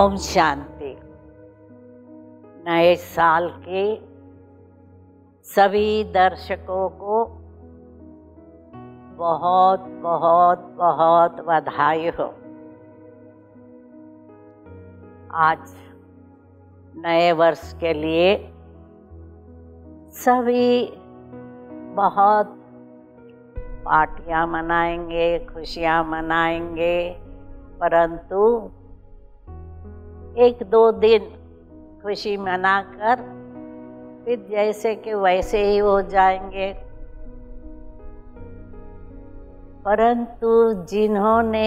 ओम शांति। नए साल के सभी दर्शकों को बहुत बहुत बहुत बधाई हो। आज नए वर्ष के लिए सभी बहुत पार्टियाँ मनाएंगे, खुशियाँ मनाएंगे, परंतु एक दो दिन खुशी मनाकर फिर जैसे कि वैसे ही हो जाएंगे। परंतु जिन्होंने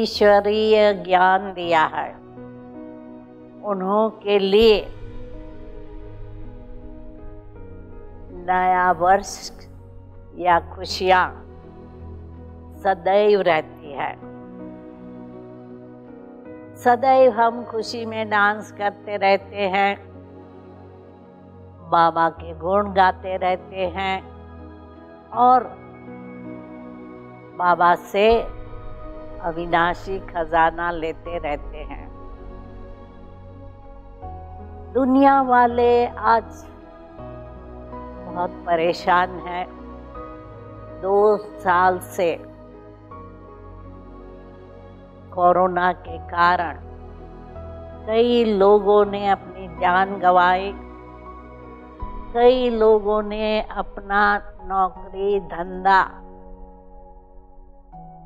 ईश्वरीय ज्ञान दिया है उन्हों के लिए नया वर्ष या खुशियाँ सदैव रहती है। सदैव हम खुशी में डांस करते रहते हैं, बाबा के गुण गाते रहते हैं और बाबा से अविनाशी खजाना लेते रहते हैं। दुनिया वाले आज बहुत परेशान हैं। 2 साल से कोरोना के कारण कई लोगों ने अपनी जान गंवाई, कई लोगों ने अपना नौकरी धंधा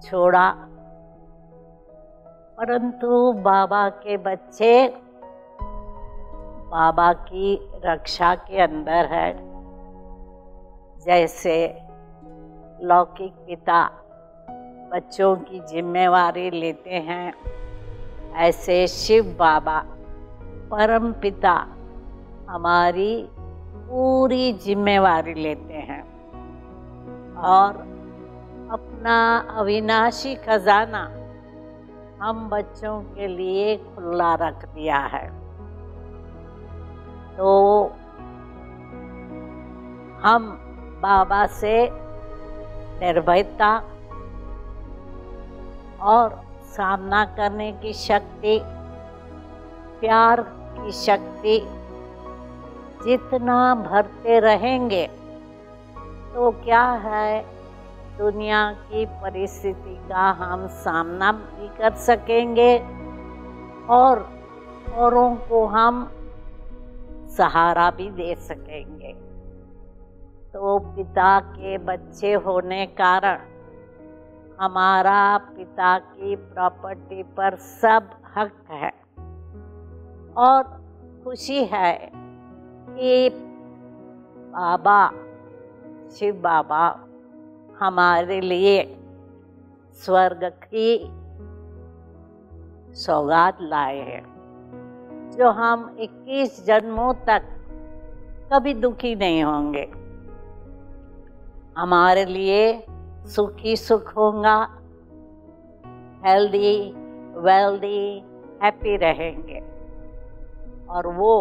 छोड़ा, परंतु बाबा के बच्चे बाबा की रक्षा के अंदर है। जैसे लौकिक पिता बच्चों की जिम्मेवारी लेते हैं, ऐसे शिव बाबा परम पिता हमारी पूरी जिम्मेवारी लेते हैं और अपना अविनाशी खजाना हम बच्चों के लिए खुला रख दिया है। तो हम बाबा से निर्भयता और सामना करने की शक्ति, प्यार की शक्ति जितना भरते रहेंगे तो क्या है, दुनिया की परिस्थिति का हम सामना भी कर सकेंगे और औरों को हम सहारा भी दे सकेंगे। तो पिता के बच्चे होने कारण हमारा पिता की प्रॉपर्टी पर सब हक है और खुशी है कि बाबा शिव बाबा हमारे लिए स्वर्ग की सौगात लाए हैं, जो हम 21 जन्मों तक कभी दुखी नहीं होंगे। हमारे लिए सुख ही सुख होगा, हेल्दी वेल्दी हैप्पी रहेंगे और वो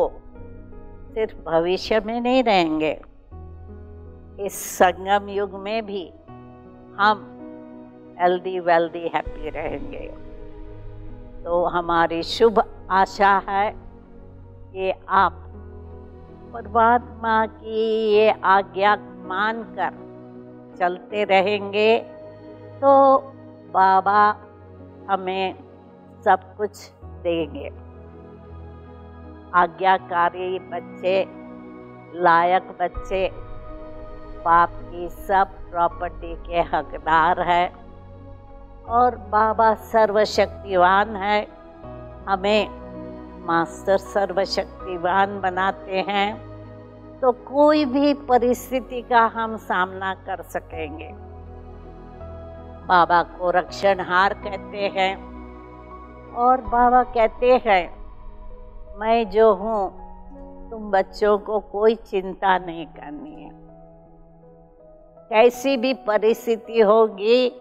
सिर्फ भविष्य में नहीं रहेंगे, इस संगम युग में भी हम हेल्दी वेल्दी हैप्पी रहेंगे। तो हमारी शुभ आशा है कि आप परमात्मा की ये आज्ञा मानकर चलते रहेंगे तो बाबा हमें सब कुछ देंगे। आज्ञाकारी बच्चे, लायक बच्चे बाप की सब प्रॉपर्टी के हकदार है और बाबा सर्वशक्तिवान है। हमें मास्टर सर्वशक्तिवान बनाते हैं तो कोई भी परिस्थिति का हम सामना कर सकेंगे। बाबा को रक्षणहार कहते हैं और बाबा कहते हैं मैं जो हूँ, तुम बच्चों को कोई चिंता नहीं करनी है, कैसी भी परिस्थिति होगी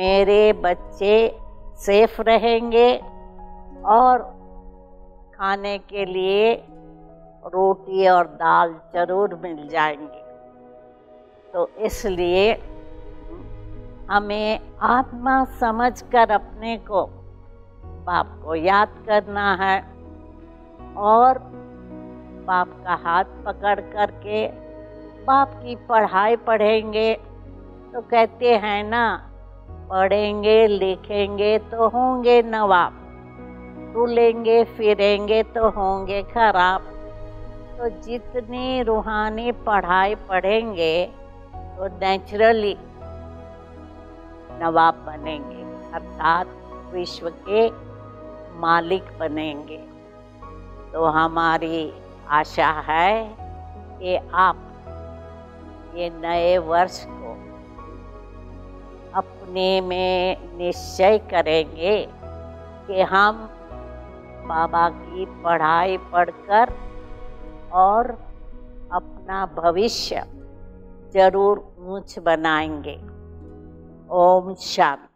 मेरे बच्चे सेफ रहेंगे और खाने के लिए रोटी और दाल जरूर मिल जाएंगी। तो इसलिए हमें आत्मा समझकर अपने को बाप को याद करना है और बाप का हाथ पकड़ करके बाप की पढ़ाई पढ़ेंगे तो कहते हैं ना, पढ़ेंगे लिखेंगे तो होंगे नवाब, रुलेंगे फिरेंगे तो होंगे खराब। तो जितनी रूहानी पढ़ाई पढ़ेंगे तो नेचुरली नवाब बनेंगे, अर्थात विश्व के मालिक बनेंगे। तो हमारी आशा है कि आप ये नए वर्ष को अपने में निश्चय करेंगे कि हम बाबा की पढ़ाई पढ़कर और अपना भविष्य जरूर ऊंच बनाएंगे। ओम शांति।